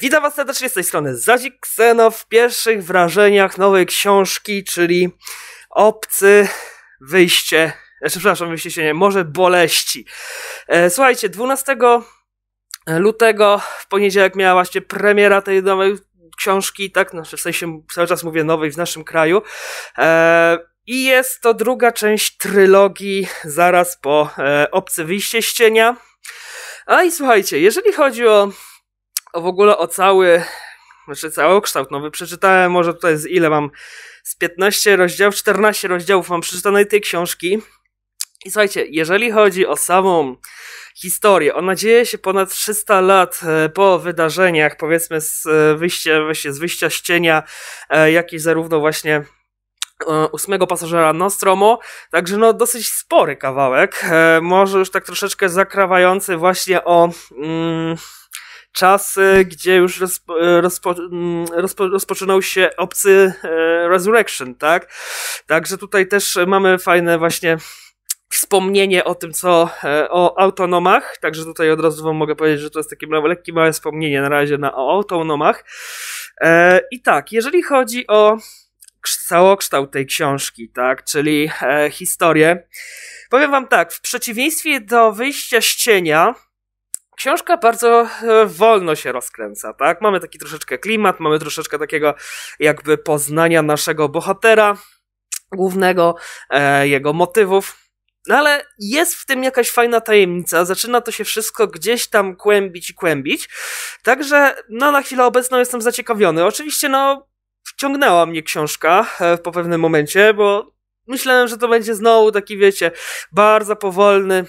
Witam was serdecznie z tej strony Zazik, w pierwszych wrażeniach nowej książki, czyli Obcy Wyjście, wyjście z cienia, Morze Boleści. Słuchajcie, 12 lutego w poniedziałek miała właśnie premiera tej nowej książki, tak, no, w sensie cały czas mówię nowej w naszym kraju. I jest to druga część trylogii zaraz po Obcy Wyjście z cienia. A i słuchajcie, jeżeli chodzi o w ogóle o cały kształt nowy, przeczytałem może tutaj z ile mam, z 15 rozdziałów, 14 rozdziałów mam przeczytanej tej książki. I słuchajcie, jeżeli chodzi o samą historię, ona dzieje się ponad 300 lat po wydarzeniach, powiedzmy z wyjścia z cienia, jak i zarówno właśnie 8 pasażera Nostromo, także no dosyć spory kawałek, może już tak troszeczkę zakrawający właśnie o czasy, gdzie już rozpoczynał się obcy Resurrection, tak? Także tutaj też mamy fajne właśnie wspomnienie o tym, co o autonomach, także tutaj od razu wam mogę powiedzieć, że to jest takie lekkie małe wspomnienie na razie o autonomach. I tak, jeżeli chodzi o całokształt tej książki, tak, czyli historię, powiem wam tak, w przeciwieństwie do Wyjścia z cienia, książka bardzo wolno się rozkręca, tak? Mamy taki troszeczkę klimat, mamy troszeczkę takiego jakby poznania naszego bohatera głównego, jego motywów. No ale jest w tym jakaś fajna tajemnica, zaczyna to się wszystko gdzieś tam kłębić. Także no na chwilę obecną jestem zaciekawiony. Oczywiście no wciągnęła mnie książka po pewnym momencie, bo myślałem, że to będzie znowu taki, wiecie, bardzo powolny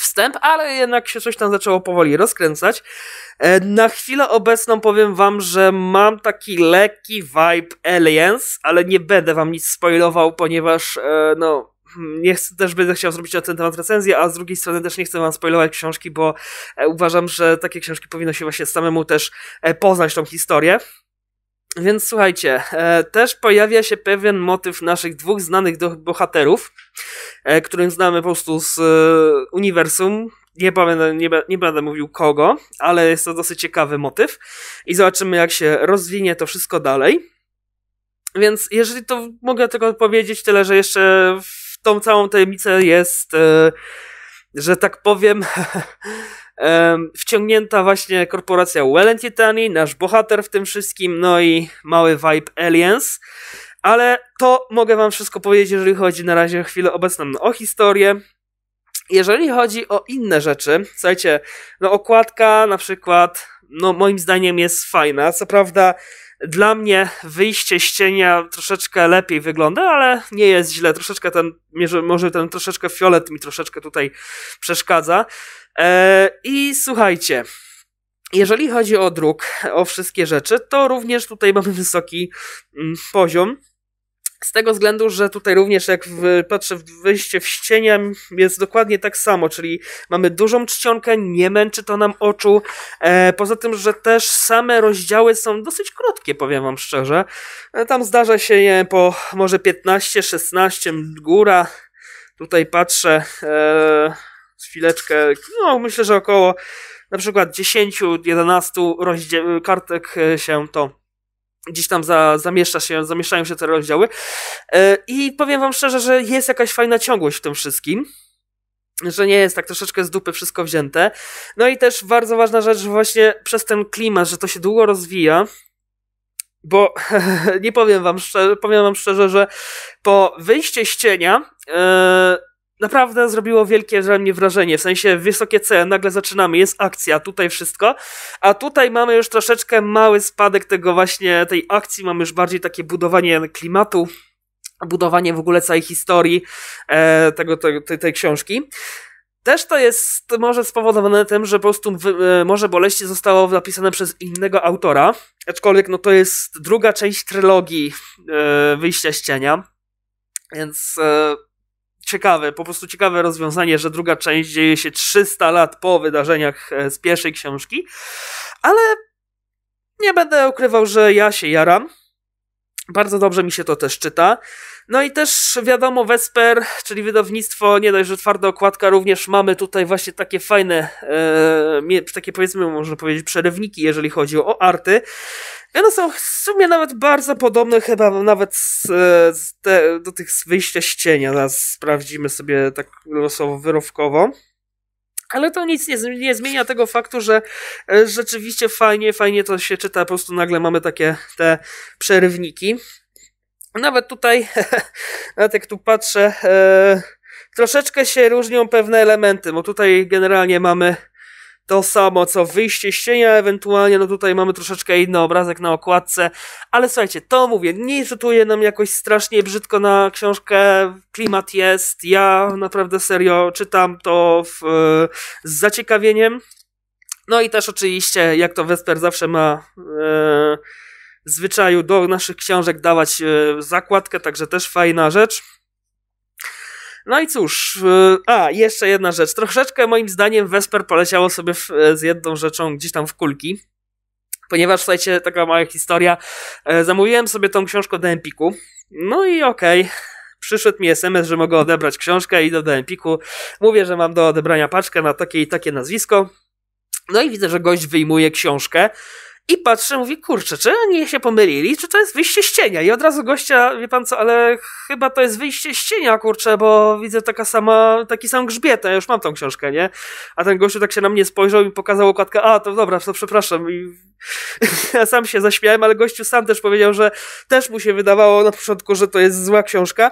wstęp, ale jednak się coś tam zaczęło powoli rozkręcać. Na chwilę obecną powiem wam, że mam taki lekki vibe Aliens, ale nie będę wam nic spoilował, ponieważ no nie chcę, też będę chciał zrobić na ten temat recenzję, a z drugiej strony też nie chcę wam spoilować książki, bo uważam, że takie książki powinno się właśnie samemu też poznać tą historię. Więc słuchajcie, też pojawia się pewien motyw naszych dwóch znanych bohaterów, którym znamy po prostu z uniwersum. Nie będę mówił kogo, ale jest to dosyć ciekawy motyw i zobaczymy, jak się rozwinie to wszystko dalej. Więc jeżeli to mogę tylko powiedzieć tyle, że jeszcze w tą całą tajemnicę jest, że tak powiem, wciągnięta właśnie korporacja Valentine Tani, nasz bohater w tym wszystkim, no i mały vibe Aliens, ale to mogę wam wszystko powiedzieć, jeżeli chodzi na razie chwilę obecną o historię. Jeżeli chodzi o inne rzeczy, słuchajcie, no okładka na przykład, no moim zdaniem jest fajna, co prawda dla mnie Wyjście z cienia troszeczkę lepiej wygląda, ale nie jest źle, troszeczkę ten, może ten troszeczkę fiolet mi troszeczkę tutaj przeszkadza. I słuchajcie, jeżeli chodzi o druk, o wszystkie rzeczy, to również tutaj mamy wysoki poziom. Z tego względu, że tutaj również jak patrzę w Wyjście z cienia, jest dokładnie tak samo, czyli mamy dużą czcionkę, nie męczy to nam oczu. Poza tym, że też same rozdziały są dosyć krótkie, powiem wam szczerze. Tam zdarza się nie, po może 15, 16 góra. Tutaj patrzę chwileczkę, no myślę, że około na przykład 10-11 kartek się to gdzieś tam zamieszczają się te rozdziały. I powiem wam szczerze, że jest jakaś fajna ciągłość w tym wszystkim, że nie jest tak troszeczkę z dupy wszystko wzięte. No i też bardzo ważna rzecz, że właśnie przez ten klimat, że to się długo rozwija, bo nie powiem wam szczerze, że po Wyjście z cienia naprawdę zrobiło wielkie dla mnie wrażenie, w sensie wysokie ceny, nagle zaczynamy, jest akcja, tutaj wszystko, a tutaj mamy już troszeczkę mały spadek tego właśnie, tej akcji, mamy już bardziej takie budowanie klimatu, budowanie w ogóle całej historii tej książki. Też to jest może spowodowane tym, że po prostu Morze Boleści zostało napisane przez innego autora, aczkolwiek no to jest druga część trylogii Wyjścia z cienia, więc ciekawe, po prostu ciekawe rozwiązanie, że druga część dzieje się 300 lat po wydarzeniach z pierwszej książki, ale nie będę ukrywał, że ja się jaram. Bardzo dobrze mi się to też czyta. No i też wiadomo, Vesper, czyli wydawnictwo, nie dość, że twarda okładka, również mamy tutaj właśnie takie fajne, takie powiedzmy, można powiedzieć, przerywniki, jeżeli chodzi o arty. One są w sumie nawet bardzo podobne, chyba nawet do tych z Wyjścia z cienia. Zaraz sprawdzimy sobie tak losowo, wyrywkowo. Ale to nic nie zmienia tego faktu, że rzeczywiście fajnie to się czyta, po prostu nagle mamy takie te przerywniki. Nawet tutaj, nawet jak tu patrzę, troszeczkę się różnią pewne elementy, bo tutaj generalnie mamy to samo, co Wyjście z cienia, ewentualnie no tutaj mamy troszeczkę inny obrazek na okładce, ale słuchajcie, to mówię, nie rzutuje nam jakoś strasznie brzydko na książkę, klimat jest, ja naprawdę serio czytam to z zaciekawieniem, no i też oczywiście, jak to Vesper zawsze ma w zwyczaju do naszych książek dawać zakładkę, także też fajna rzecz. No i cóż, jeszcze jedna rzecz. Troszeczkę moim zdaniem Vesper poleciało sobie z jedną rzeczą gdzieś tam w kulki, ponieważ, słuchajcie, taka mała historia, zamówiłem sobie tą książkę do Empiku, no i okej, przyszedł mi SMS, że mogę odebrać książkę, idę do Empiku, mówię, że mam do odebrania paczkę na takie i takie nazwisko, no i widzę, że gość wyjmuje książkę, i patrzę, mówię, kurczę, czy oni się pomylili, czy to jest Wyjście z cienia? I od razu gościa, wie pan co, ale chyba to jest Wyjście z cienia, kurczę, bo widzę taki sam grzbiet, ja już mam tą książkę, nie? A ten gościu tak się na mnie spojrzał i pokazał okładkę, to dobra, to przepraszam. I ja sam się zaśmiałem, ale gościu sam też powiedział, że też mu się wydawało na początku, że to jest zła książka,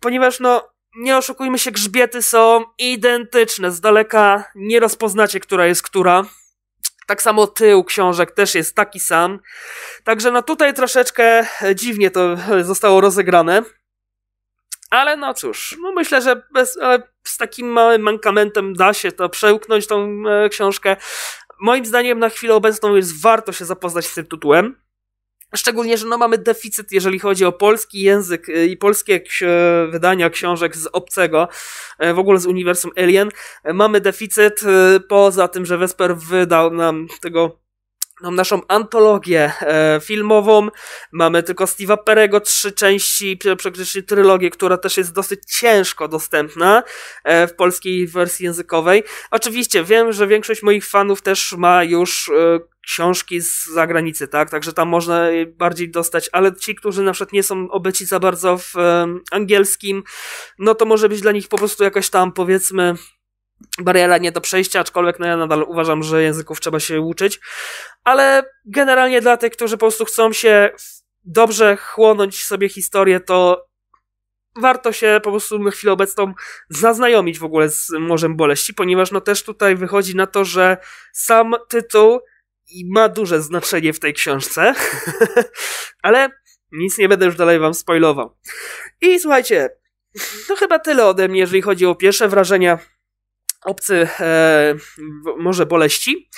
ponieważ no, nie oszukujmy się, grzbiety są identyczne, z daleka nie rozpoznacie, która jest która. Tak samo tył książek też jest taki sam. Także no tutaj troszeczkę dziwnie to zostało rozegrane. Ale no cóż, no myślę, że z takim małym mankamentem da się to przełknąć, tą książkę. Moim zdaniem na chwilę obecną jest warto się zapoznać z tym tytułem. Szczególnie, że no mamy deficyt, jeżeli chodzi o polski język i polskie wydania książek z obcego, w ogóle z uniwersum Alien. Mamy deficyt, poza tym, że Vesper wydał nam naszą antologię filmową. Mamy tylko Steve'a Perego, 3 części, praktycznie trylogię, która też jest dosyć ciężko dostępna w polskiej wersji językowej. Oczywiście wiem, że większość moich fanów też ma już książki z zagranicy, tak? Także tam można bardziej dostać, ale ci, którzy na przykład nie są obyci za bardzo w angielskim, no to może być dla nich po prostu jakaś tam, powiedzmy, bariera nie do przejścia, aczkolwiek no ja nadal uważam, że języków trzeba się uczyć, ale generalnie dla tych, którzy po prostu chcą się dobrze chłonąć sobie historię, to warto się po prostu na chwilę obecną zaznajomić w ogóle z Morzem Boleści, ponieważ no też tutaj wychodzi na to, że sam tytuł ma duże znaczenie w tej książce, ale nic nie będę już dalej wam spoilował. I słuchajcie, to chyba tyle ode mnie, jeżeli chodzi o pierwsze wrażenia Obcy Morze Boleści.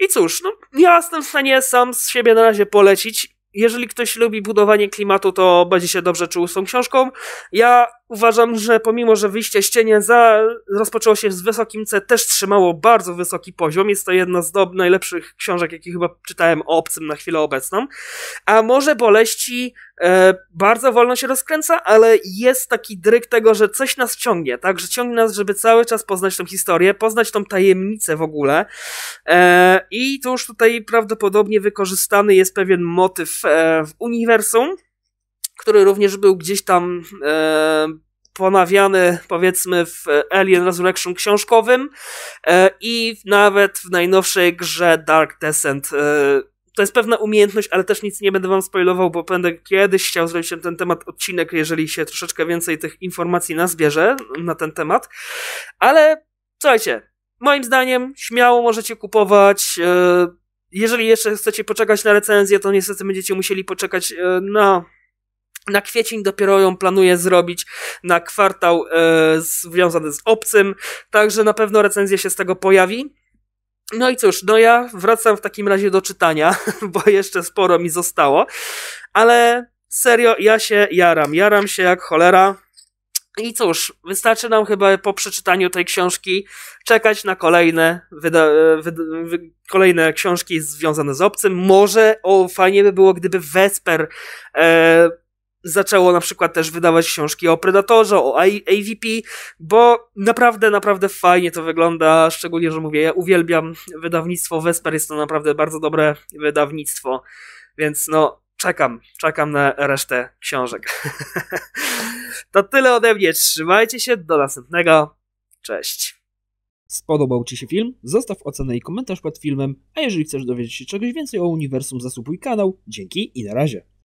I cóż, no ja jestem w stanie sam z siebie na razie polecić. Jeżeli ktoś lubi budowanie klimatu, to będzie się dobrze czuł z tą książką. Ja uważam, że pomimo, że Wyjście z cienia rozpoczęło się z wysokim C, też trzymało bardzo wysoki poziom. Jest to jedna z najlepszych książek, jakie chyba czytałem o obcym na chwilę obecną. A Morze Boleści bardzo wolno się rozkręca, ale jest taki dryk tego, że coś nas ciągnie, tak? Że ciągnie nas, żeby cały czas poznać tą historię, poznać tą tajemnicę w ogóle. I to już tutaj prawdopodobnie wykorzystany jest pewien motyw w uniwersum, który również był gdzieś tam ponawiany, powiedzmy, w Alien Resurrection książkowym i nawet w najnowszej grze Dark Descent. To jest pewna umiejętność, ale też nic nie będę wam spoilował, bo będę kiedyś chciał zrobić na ten temat odcinek, jeżeli się troszeczkę więcej tych informacji nazbierze na ten temat. Ale słuchajcie, moim zdaniem śmiało możecie kupować. Jeżeli jeszcze chcecie poczekać na recenzję, to niestety będziecie musieli poczekać na kwiecień, dopiero ją planuję zrobić na kwartał związany z obcym, także na pewno recenzja się z tego pojawi. No i cóż, no ja wracam w takim razie do czytania, bo jeszcze sporo mi zostało, ale serio, ja się jaram się jak cholera. I cóż, wystarczy nam chyba po przeczytaniu tej książki czekać na kolejne, kolejne książki związane z obcym. Może fajnie by było, gdyby Vesper zaczęło na przykład też wydawać książki o Predatorze, o AVP, bo naprawdę, naprawdę fajnie to wygląda, szczególnie, że mówię, ja uwielbiam wydawnictwo Vesper, jest to naprawdę bardzo dobre wydawnictwo, więc no czekam na resztę książek. To tyle ode mnie, trzymajcie się, do następnego, cześć. Spodobał Ci się film? Zostaw ocenę i komentarz pod filmem, a jeżeli chcesz dowiedzieć się czegoś więcej o uniwersum, zasubskrybuj kanał. Dzięki i na razie.